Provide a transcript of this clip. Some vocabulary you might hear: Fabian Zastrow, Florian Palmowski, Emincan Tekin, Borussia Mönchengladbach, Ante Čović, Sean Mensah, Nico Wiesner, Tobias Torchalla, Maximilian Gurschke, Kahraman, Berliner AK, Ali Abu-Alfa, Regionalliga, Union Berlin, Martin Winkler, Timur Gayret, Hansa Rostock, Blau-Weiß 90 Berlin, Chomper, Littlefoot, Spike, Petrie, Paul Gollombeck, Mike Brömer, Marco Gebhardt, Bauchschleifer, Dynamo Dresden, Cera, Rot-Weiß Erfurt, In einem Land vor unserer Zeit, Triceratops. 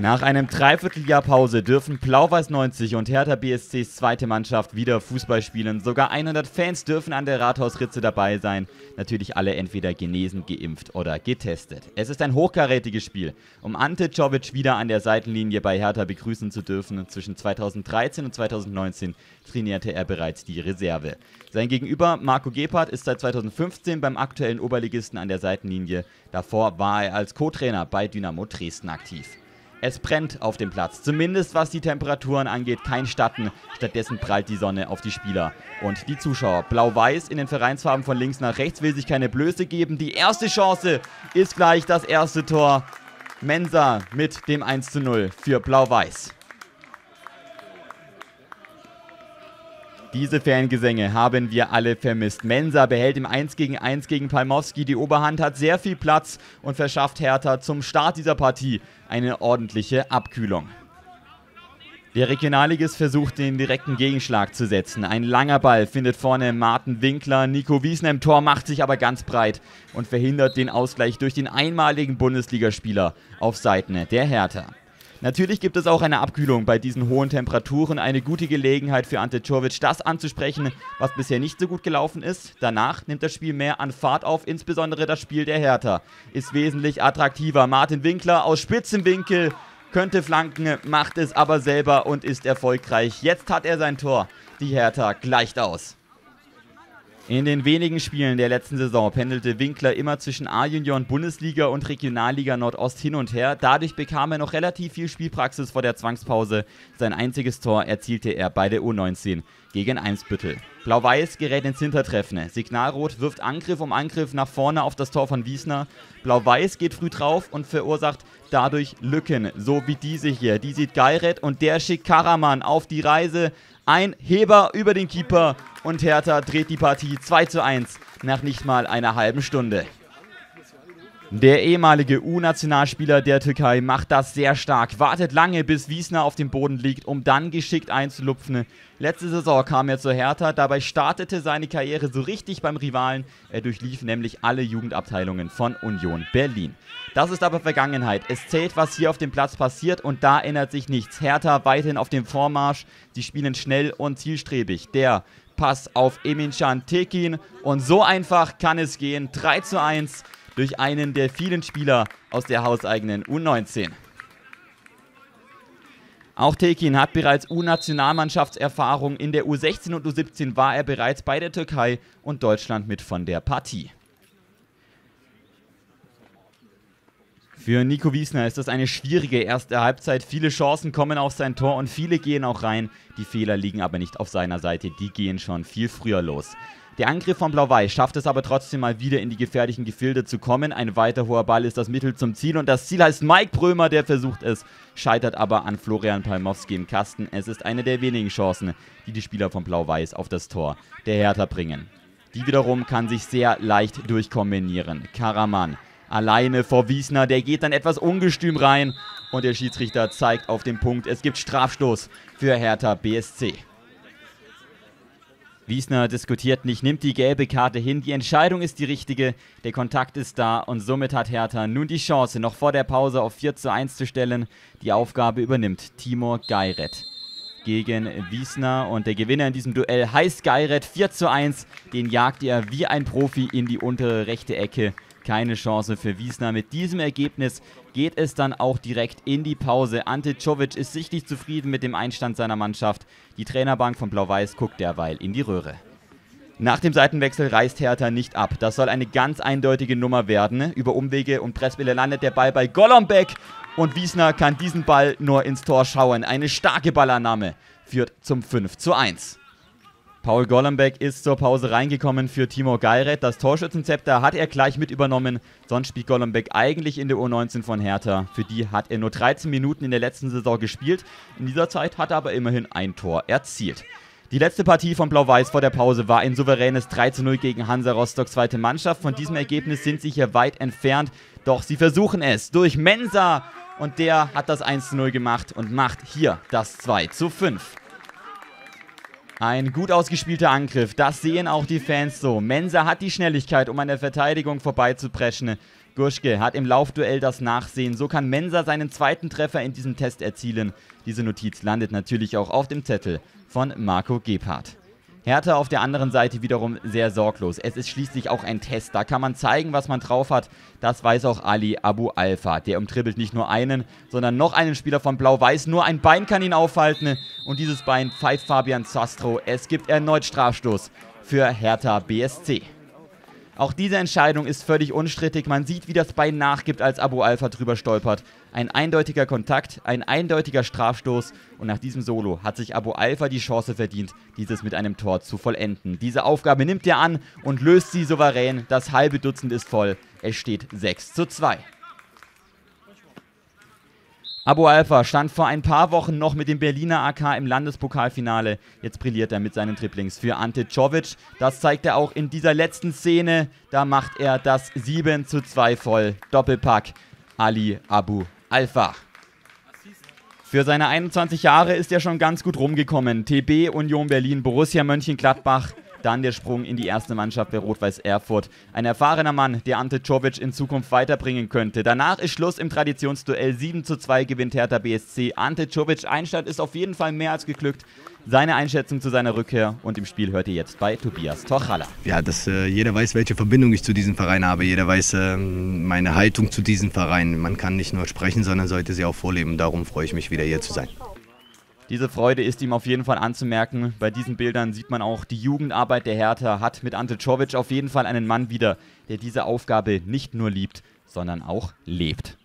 Nach einem Dreivierteljahr Pause dürfen Blau-Weiß 90 und Hertha BSCs zweite Mannschaft wieder Fußball spielen. Sogar 100 Fans dürfen an der Rathausritze dabei sein. Natürlich alle entweder genesen, geimpft oder getestet. Es ist ein hochkarätiges Spiel. Um Ante Čović wieder an der Seitenlinie bei Hertha begrüßen zu dürfen, zwischen 2013 und 2019 trainierte er bereits die Reserve. Sein Gegenüber Marco Gebhardt ist seit 2015 beim aktuellen Oberligisten an der Seitenlinie. Davor war er als Co-Trainer bei Dynamo Dresden aktiv. Es brennt auf dem Platz, zumindest was die Temperaturen angeht, kein Schatten. Stattdessen prallt die Sonne auf die Spieler und die Zuschauer. Blau-Weiß in den Vereinsfarben von links nach rechts will sich keine Blöße geben. Die erste Chance ist gleich das erste Tor. Mensah mit dem 1:0 für Blau-Weiß. Diese Fangesänge haben wir alle vermisst. Mensah behält im 1:1 gegen Palmowski die Oberhand, hat sehr viel Platz und verschafft Hertha zum Start dieser Partie eine ordentliche Abkühlung. Der Regionalligist versucht, den direkten Gegenschlag zu setzen. Ein langer Ball findet vorne Martin Winkler. Nico Wiesner im Tor macht sich aber ganz breit und verhindert den Ausgleich durch den einmaligen Bundesligaspieler auf Seiten der Hertha. Natürlich gibt es auch eine Abkühlung bei diesen hohen Temperaturen, eine gute Gelegenheit für Ante Čović, das anzusprechen, was bisher nicht so gut gelaufen ist. Danach nimmt das Spiel mehr an Fahrt auf, insbesondere das Spiel der Hertha ist wesentlich attraktiver. Martin Winkler aus spitzem Winkel könnte flanken, macht es aber selber und ist erfolgreich. Jetzt hat er sein Tor, die Hertha gleicht aus. In den wenigen Spielen der letzten Saison pendelte Winkler immer zwischen A-Junioren, Bundesliga und Regionalliga Nordost hin und her. Dadurch bekam er noch relativ viel Spielpraxis vor der Zwangspause. Sein einziges Tor erzielte er bei der U19 gegen Eimsbüttel. Blau-Weiß gerät ins Hintertreffen. Signalrot wirft Angriff um Angriff nach vorne auf das Tor von Wiesner. Blau-Weiß geht früh drauf und verursacht dadurch Lücken, so wie diese hier. Die sieht Gayret und der schickt Kahraman auf die Reise. Ein Heber über den Keeper und Hertha dreht die Partie 2:1 nach nicht mal einer halben Stunde. Der ehemalige U-Nationalspieler der Türkei macht das sehr stark, wartet lange, bis Wiesner auf dem Boden liegt, um dann geschickt einzulupfen. Letzte Saison kam er zur Hertha, dabei startete seine Karriere so richtig beim Rivalen. Er durchlief nämlich alle Jugendabteilungen von Union Berlin. Das ist aber Vergangenheit. Es zählt, was hier auf dem Platz passiert und da ändert sich nichts. Hertha weiterhin auf dem Vormarsch. Sie spielen schnell und zielstrebig. Der Pass auf Emincan Tekin und so einfach kann es gehen. 3:1 durch einen der vielen Spieler aus der hauseigenen U19. Auch Tekin hat bereits U-Nationalmannschaftserfahrung. In der U16 und U17 war er bereits bei der Türkei und Deutschland mit von der Partie. Für Nico Wiesner ist das eine schwierige erste Halbzeit. Viele Chancen kommen auf sein Tor und viele gehen auch rein. Die Fehler liegen aber nicht auf seiner Seite, die gehen schon viel früher los. Der Angriff von Blau-Weiß schafft es aber trotzdem mal wieder in die gefährlichen Gefilde zu kommen. Ein weiter hoher Ball ist das Mittel zum Ziel und das Ziel heißt Mike Brömer, der versucht es, scheitert aber an Florian Palmowski im Kasten. Es ist eine der wenigen Chancen, die die Spieler von Blau-Weiß auf das Tor der Hertha bringen. Die wiederum kann sich sehr leicht durchkombinieren. Kahraman alleine vor Wiesner, der geht dann etwas ungestüm rein und der Schiedsrichter zeigt auf den Punkt, es gibt Strafstoß für Hertha BSC. Wiesner diskutiert nicht, nimmt die gelbe Karte hin, die Entscheidung ist die richtige, der Kontakt ist da und somit hat Hertha nun die Chance, noch vor der Pause auf 4:1 zu stellen. Die Aufgabe übernimmt Timur Gayret gegen Wiesner und der Gewinner in diesem Duell heißt Gayret. 4:1, den jagt er wie ein Profi in die untere rechte Ecke. Keine Chance für Wiesner. Mit diesem Ergebnis geht es dann auch direkt in die Pause. Ante Čović ist sichtlich zufrieden mit dem Einstand seiner Mannschaft. Die Trainerbank von Blau-Weiß guckt derweil in die Röhre. Nach dem Seitenwechsel reißt Hertha nicht ab. Das soll eine ganz eindeutige Nummer werden. Über Umwege und Presswille landet der Ball bei Gollombeck. Und Wiesner kann diesen Ball nur ins Tor schauen. Eine starke Ballannahme führt zum 5:1. Paul Gollombeck ist zur Pause reingekommen für Timur Gayret. Das Torschützenzepter hat er gleich mit übernommen. Sonst spielt Gollombeck eigentlich in der U19 von Hertha. Für die hat er nur 13 Minuten in der letzten Saison gespielt. In dieser Zeit hat er aber immerhin ein Tor erzielt. Die letzte Partie von Blau-Weiß vor der Pause war ein souveränes 3:0 gegen Hansa Rostock zweite Mannschaft. Von diesem Ergebnis sind sie hier weit entfernt. Doch sie versuchen es durch Mensah. Und der hat das 1:0 gemacht und macht hier das 2:5. Ein gut ausgespielter Angriff, das sehen auch die Fans so. Mensah hat die Schnelligkeit, um an der Verteidigung vorbeizupreschen. Gurschke hat im Laufduell das Nachsehen. So kann Mensah seinen zweiten Treffer in diesem Test erzielen. Diese Notiz landet natürlich auch auf dem Zettel von Marco Gebhardt. Hertha auf der anderen Seite wiederum sehr sorglos. Es ist schließlich auch ein Test. Da kann man zeigen, was man drauf hat. Das weiß auch Ali Abu-Alfa. Der umtribbelt nicht nur einen, sondern noch einen Spieler von Blau-Weiß. Nur ein Bein kann ihn aufhalten. Und dieses Bein pfeift Fabian Zastrow. Es gibt erneut Strafstoß für Hertha BSC. Auch diese Entscheidung ist völlig unstrittig. Man sieht, wie das Bein nachgibt, als Abu-Alfa drüber stolpert. Ein eindeutiger Kontakt, ein eindeutiger Strafstoß. Und nach diesem Solo hat sich Abu-Alfa die Chance verdient, dieses mit einem Tor zu vollenden. Diese Aufgabe nimmt er an und löst sie souverän. Das halbe Dutzend ist voll. Es steht 6:2. Abu-Alfa stand vor ein paar Wochen noch mit dem Berliner AK im Landespokalfinale. Jetzt brilliert er mit seinen Dribblings für Ante Čović. Das zeigt er auch in dieser letzten Szene. Da macht er das 7:2 voll. Doppelpack Ali Abu-Alfa. Für seine 21 Jahre ist er schon ganz gut rumgekommen. TB, Union Berlin, Borussia Mönchengladbach. Dann der Sprung in die erste Mannschaft bei Rot-Weiß Erfurt. Ein erfahrener Mann, der Ante Čović in Zukunft weiterbringen könnte. Danach ist Schluss im Traditionsduell. 7:2 gewinnt Hertha BSC. Ante Čović Einstand ist auf jeden Fall mehr als geglückt. Seine Einschätzung zu seiner Rückkehr und im Spiel hört ihr jetzt bei Tobias Torchalla. Ja, dass jeder weiß, welche Verbindung ich zu diesem Verein habe. Jeder weiß meine Haltung zu diesem Verein. Man kann nicht nur sprechen, sondern sollte sie auch vorleben. Darum freue ich mich, wieder hier zu sein. Diese Freude ist ihm auf jeden Fall anzumerken. Bei diesen Bildern sieht man auch, die Jugendarbeit der Hertha hat mit Ante Čović auf jeden Fall einen Mann wieder, der diese Aufgabe nicht nur liebt, sondern auch lebt.